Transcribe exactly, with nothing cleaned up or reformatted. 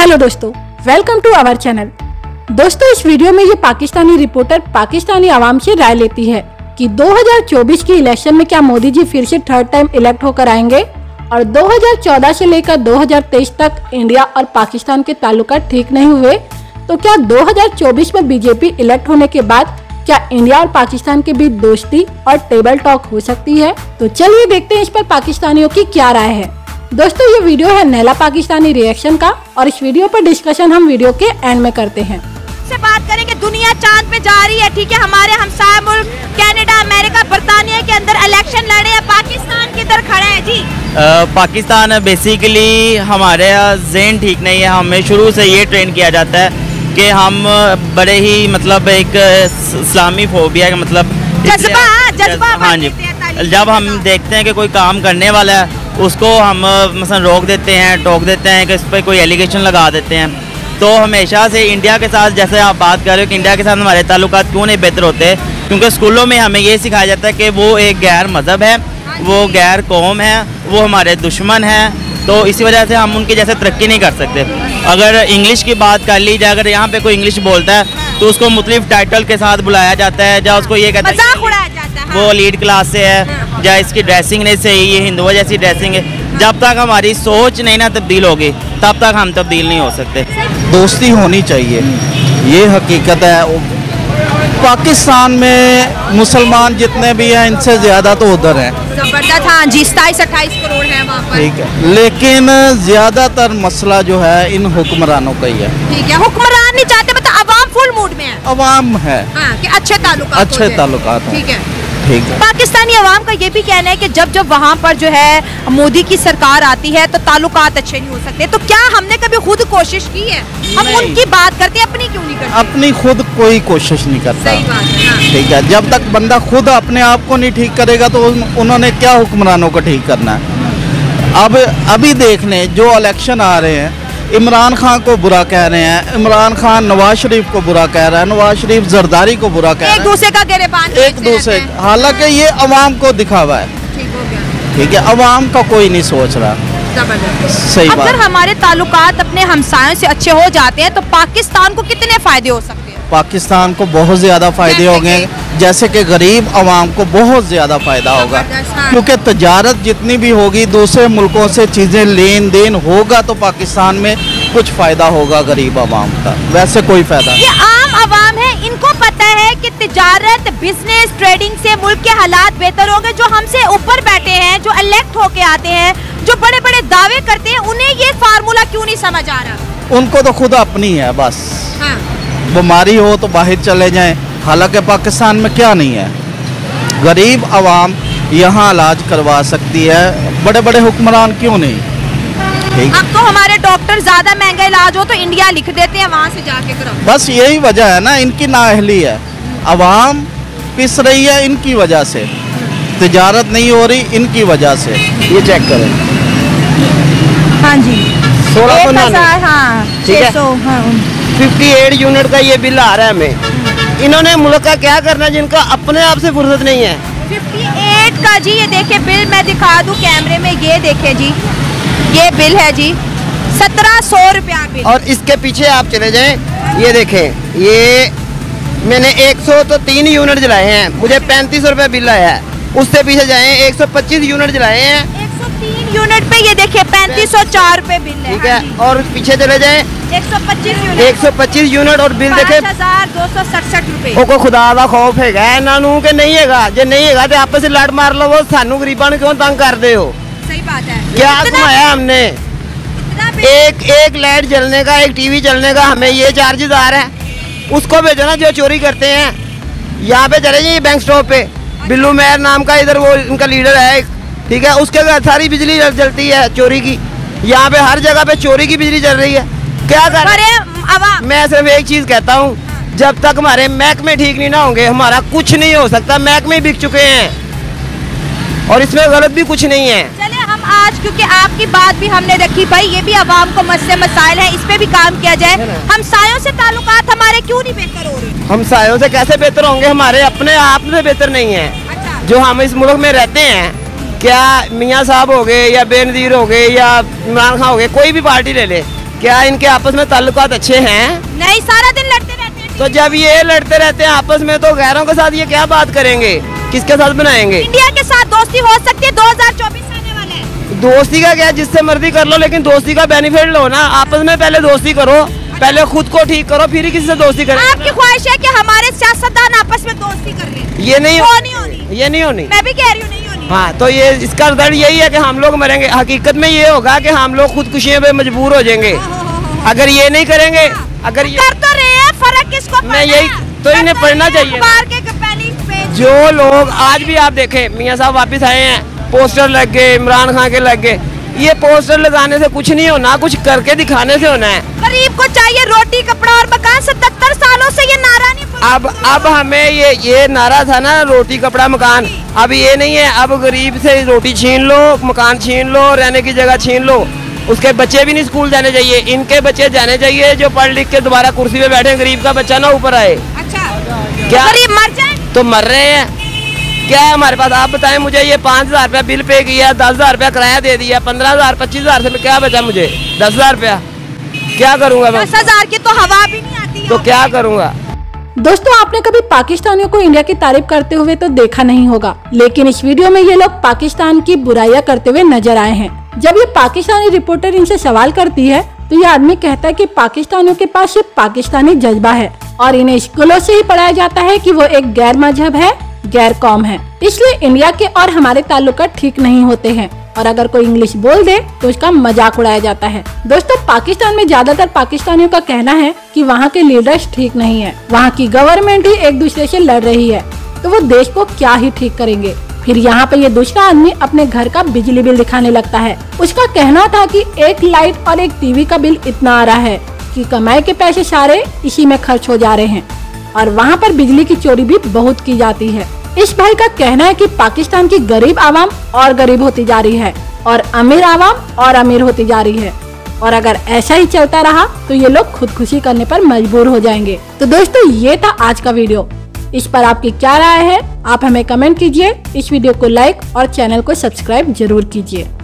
Hello दोस्तों, welcome to our channel. दोस्तों, इस वीडियो में ये पाकिस्तानी रिपोर्टर पाकिस्तानी आवाम से राय लेती है कि दो हज़ार चौबीस की इलेक्शन में क्या मोदी जी फिर से थर्ड टाइम इलेक्ट होकर आएंगे और दो हज़ार चौदह से लेकर दो हज़ार तेईस तक इंडिया और पाकिस्तान के ताल्लुकात ठीक नहीं हुए, तो क्या दो हज़ार चौबीस में बीजेपी इलेक्ट होने के बाद क्या इंडिया और पाकिस्तान के बीच दोस्ती और टेबल टॉक हो सकती है? तो चलिए देखते हैं इस पर पाकिस्तानियों की क्या राय है। दोस्तों, ये वीडियो है नैला पाकिस्तानी रिएक्शन का और इस वीडियो पर डिस्कशन हम वीडियो के एंड में करते हैं। से बात करेंगे, दुनिया चांद पे जा रही है, ठीक है। हमारे हमसाया मुल्क कनाडा, अमेरिका, बरतानिया के अंदर इलेक्शन लड़े हैं, पाकिस्तान किधर खड़ा है जी? आ, पाकिस्तान बेसिकली हमारे जेन ठीक नहीं है। हमें शुरू से ये ट्रेन किया जाता है कि हम बड़े ही मतलब एक इस्लामी फोबिया मतलब जज्बा जज्बा हाँ जी, जब हम देखते हैं कि कोई काम करने वाला है उसको हम मसलन रोक देते हैं, टोक देते हैं कि इस पर कोई एलिगेशन लगा देते हैं। तो हमेशा से इंडिया के साथ, जैसे आप बात कर रहे हो कि इंडिया के साथ हमारे ताल्लुकात क्यों नहीं बेहतर होते, क्योंकि स्कूलों में हमें ये सिखाया जाता है कि वो एक गैर मजहब है, वो गैर कौम है, वो हमारे दुश्मन हैं, तो इसी वजह से हम उनके जैसे तरक्की नहीं कर सकते। अगर इंग्लिश की बात कर ली जाए, अगर यहाँ पे कोई इंग्लिश बोलता है तो उसको मुख्तलिफ टाइटल के साथ बुलाया जाता है, या उसको ये कहता है वो लीड क्लास से है, या इसकी ड्रेसिंग नहीं सही, ये हिंदुओं जैसी ड्रेसिंग है। जब तक हमारी सोच नहीं ना तब्दील होगी तब तक हम तब्दील नहीं हो सकते। दोस्ती होनी चाहिए, ये हकीकत है। पाकिस्तान में मुसलमान जितने भी हैं इनसे ज़्यादा तो उधर हैं, जबरदस्त हाँ जी, सताईस अट्ठाईस करोड़ हैं वहाँ पर, ठीक है। लेकिन ज़्यादातर मसला जो है इन हुक्मरानों का ही है, ठीक है। हुक्मरान नहीं चाहते, मतलब आवाम फुल मूड में है, आवाम है हाँ, कि अच्छे ताल्लुकात अच्छे ताल्लुकात हैं, ठीक है ठीक है। पाकिस्तानी आवाम का ये भी कहना है कि जब जब वहाँ पर जो है मोदी की सरकार आती है तो ताल्लुकात अच्छे नहीं हो सकते, तो क्या हमने कभी खुद कोशिश की है? हम उनकी बात करते हैं, अपनी क्यों नहीं करते? अपनी खुद कोई कोशिश नहीं करता, सही बात है हाँ। ठीक है, जब तक बंदा खुद अपने आप को नहीं ठीक करेगा तो उन्होंने क्या हुक्मरानों को ठीक करना है? अब अभी देख लें, जो इलेक्शन आ रहे हैं, इमरान खान को बुरा कह रहे हैं, इमरान खान नवाज शरीफ को बुरा कह रहा है, नवाज शरीफ जरदारी को बुरा कह रहा है, एक दूसरे का गिरेबान, एक दूसरे, हालांकि ये अवाम को दिखावा है, ठीक है। अवाम का कोई नहीं सोच रहा, सही बात। अगर हमारे ताल्लुकात अपने हमसायों से अच्छे हो जाते हैं तो पाकिस्तान को कितने फायदे हो सकते हैं? पाकिस्तान को बहुत ज़्यादा फ़ायदे हो गए, जैसे कि गरीब आवाम को बहुत ज़्यादा फ़ायदा होगा, क्योंकि तजारत जितनी भी होगी, दूसरे मुल्कों से चीज़ें लेन देन होगा, तो पाकिस्तान में कुछ फ़ायदा होगा गरीब आवाम का, वैसे कोई फ़ायदा नहीं। ये आम आवाम है, इनको पता है कि तजारत, बिजनेस, ट्रेडिंग से मुल्क के हालात बेहतर होंगे। जो हमसे ऊपर बैठे हैं, जो इलेक्ट होके आते हैं, जो बड़े बड़े दावे करते हैं, उन्हें ये फार्मूला क्यों नहीं समझ आ रहा? उनको तो खुद अपनी है बस, बीमारी हो तो बाहर चले जाएं, हालांकि पाकिस्तान में क्या नहीं है, गरीब आवाम यहाँ इलाज करवा सकती है, बड़े बड़े हुक्मरान क्यों नहीं? अब तो हमारे डॉक्टर ज़्यादा महंगा इलाज हो तो इंडिया लिख देते हैं, वहाँ से जाके कराओ, बस यही वजह है ना, इनकी नाअहली है। आवाम पिस रही है इनकी वजह से, तिजारत नहीं हो रही इनकी वजह से। ये चेक करें हाँ जी, सोलह सौ हाँ अट्ठावन यूनिट का ये बिल आ रहा है हमें। इन्होंने मुल्क का क्या करना जिनका अपने आप से फुर्सत नहीं है? अट्ठावन का जी, ये देखे बिल, मैं दिखा दूं कैमरे में, ये देखे जी, ये बिल है जी, सत्रह सौ रुपया बिल। और इसके पीछे आप चले जाएं, ये देखें, ये मैंने एक सौ तो तीन यूनिट जलाए हैं, मुझे पैंतीस सौ रुपया बिल आया है। उससे पीछे जाए एक सौ पच्चीस यूनिट जलाए हैं, तीन यूनिट पे ये देखिए पैंतीस सौ चार पे बिल है, ठीक है। और पीछे चले जाए एक सौ पच्चीस यूनिट एक सौ पच्चीस यूनिट और बिल देखे हजार दो सौ सड़सठ रुपए। ओको खुदा का खौफ है इन्हों के नहीं है, जो नहीं है तो आपस लड़ मार लो, सानू गरीबा क्यों तंग करते हो? सही बात है, क्या घुमाया हमने? एक एक लाइट जलने का, एक टीवी चलने का हमें ये चार्जेस आ रहा है। उसको भेजो ना जो चोरी करते हैं, यहाँ पे चले जाइए बैंक स्टॉप पे, बिल्लू मेहर नाम का इधर वो इनका लीडर है, ठीक है, उसके बाद सारी बिजली जलती है चोरी की। यहाँ पे हर जगह पे चोरी की बिजली जल रही है, क्या कर? मैं सिर्फ एक चीज कहता हूँ, जब तक हमारे महकमे ठीक नहीं ना होंगे हमारा कुछ नहीं हो सकता। महकमे बिक चुके हैं और इसमें गलत भी कुछ नहीं है। चले हम आज, क्योंकि आपकी बात भी हमने रखी, भाई ये भी आवाम को मसले मसाइल है, इस पे भी काम किया जाए। हमसायों से ताल्लुकात हमारे क्यों नहीं बेहतर हो रहे? हमसायों से कैसे बेहतर होंगे? हमारे अपने आप से बेहतर नहीं है जो हम इस मुल्क में रहते हैं। क्या मियाँ साहब हो गए या बेनज़ीर हो गए या इमरान खान हो गए, कोई भी पार्टी ले ले, क्या इनके आपस में ताल्लुकात अच्छे हैं? नहीं, सारा दिन लड़ते रहते हैं। तो जब ये लड़ते रहते हैं आपस में तो गैरों के साथ ये क्या बात करेंगे, किसके साथ बनाएंगे? इंडिया के साथ दोस्ती हो सकती है, दो हज़ार चौबीस आने वाले हैं। दोस्ती का क्या, जिससे मर्जी कर लो, लेकिन दोस्ती का बेनिफिट लो ना। आपस में पहले दोस्ती करो, पहले खुद को ठीक करो, फिर ही किसी से दोस्ती करो। आपकी ख्वाहिश है कि हमारे सियासतदान आपस में दोस्ती कर ले, ये नहीं होनी, ये नहीं होनी। मैं भी कह रही हूँ नहीं होनी। हाँ, तो ये इसका रिजल्ट यही है कि हम लोग मरेंगे। हकीकत में ये होगा कि हम लोग खुदकुशियों पे मजबूर हो जाएंगे अगर ये नहीं करेंगे। अगर ये कर तो रहे हैं, फर्क किसको पड़ना है? यही तो, इन्हें पढ़ना चाहिए। जो लोग आज भी आप देखें, मियाँ साहब वापिस आए हैं, पोस्टर लग गए, इमरान खान के लग गए। ये पोस्टर लगाने से कुछ नहीं होना, कुछ करके दिखाने से होना है। गरीब को चाहिए रोटी, कपड़ा और मकान। सतहत्तर सालों से ये नारा नहीं। अब अब हमें ये ये नारा था ना, रोटी कपड़ा मकान। अब ये नहीं है। अब गरीब से रोटी छीन लो, मकान छीन लो, रहने की जगह छीन लो। उसके बच्चे भी नहीं स्कूल जाने चाहिए। इनके बच्चे जाने चाहिए जो पढ़ लिख के दोबारा कुर्सी पे बैठे। गरीब का बच्चा ना ऊपर आए। अच्छा, क्या गरीब मर जाए तो मर रहे हैं क्या है हमारे पास? आप बताएं मुझे। ये पाँच हज़ार रुपया बिल पे किया, दस हज़ार रुपया किराया दे दिया, पंद्रह हज़ार पच्चीस हज़ार से क्या बचा मुझे? दस हज़ार रुपया क्या करूँगा मैं? दस हज़ार की तो हवा भी नहीं आती है, तो क्या करूँगा? दोस्तों, आपने कभी पाकिस्तानियों को इंडिया की तारीफ करते हुए तो देखा नहीं होगा, लेकिन इस वीडियो में ये लोग पाकिस्तान की बुराइयां करते हुए नजर आए हैं। जब ये पाकिस्तानी रिपोर्टर इनसे सवाल करती है तो ये आदमी कहता है कि पाकिस्तानियों के पास सिर्फ पाकिस्तानी जज्बा है और इन्हें स्कूलों से ही पढ़ाया जाता है कि वो एक गैर मजहब है, गैर कौम है, इसलिए इंडिया के और हमारे ताल्लुकात ठीक नहीं होते हैं। और अगर कोई इंग्लिश बोल दे तो उसका मजाक उड़ाया जाता है। दोस्तों, पाकिस्तान में ज्यादातर पाकिस्तानियों का कहना है कि वहाँ के लीडर्स ठीक नहीं है, वहाँ की गवर्नमेंट ही एक दूसरे से लड़ रही है, तो वो देश को क्या ही ठीक करेंगे। फिर यहाँ पे ये दूसरा आदमी अपने घर का बिजली बिल दिखाने लगता है। उसका कहना था कि एक लाइट और एक टीवी का बिल इतना आ रहा है कि कमाई के पैसे सारे इसी में खर्च हो जा रहे हैं, और वहाँ पर बिजली की चोरी भी बहुत की जाती है। इस भाई का कहना है कि पाकिस्तान की गरीब आवाम और गरीब होती जा रही है और अमीर आवाम और अमीर होती जा रही है, और अगर ऐसा ही चलता रहा तो ये लोग खुदकुशी करने पर मजबूर हो जाएंगे। तो दोस्तों, ये था आज का वीडियो। इस पर आपकी क्या राय है, आप हमें कमेंट कीजिए। इस वीडियो को लाइक और चैनल को सब्सक्राइब जरूर कीजिए।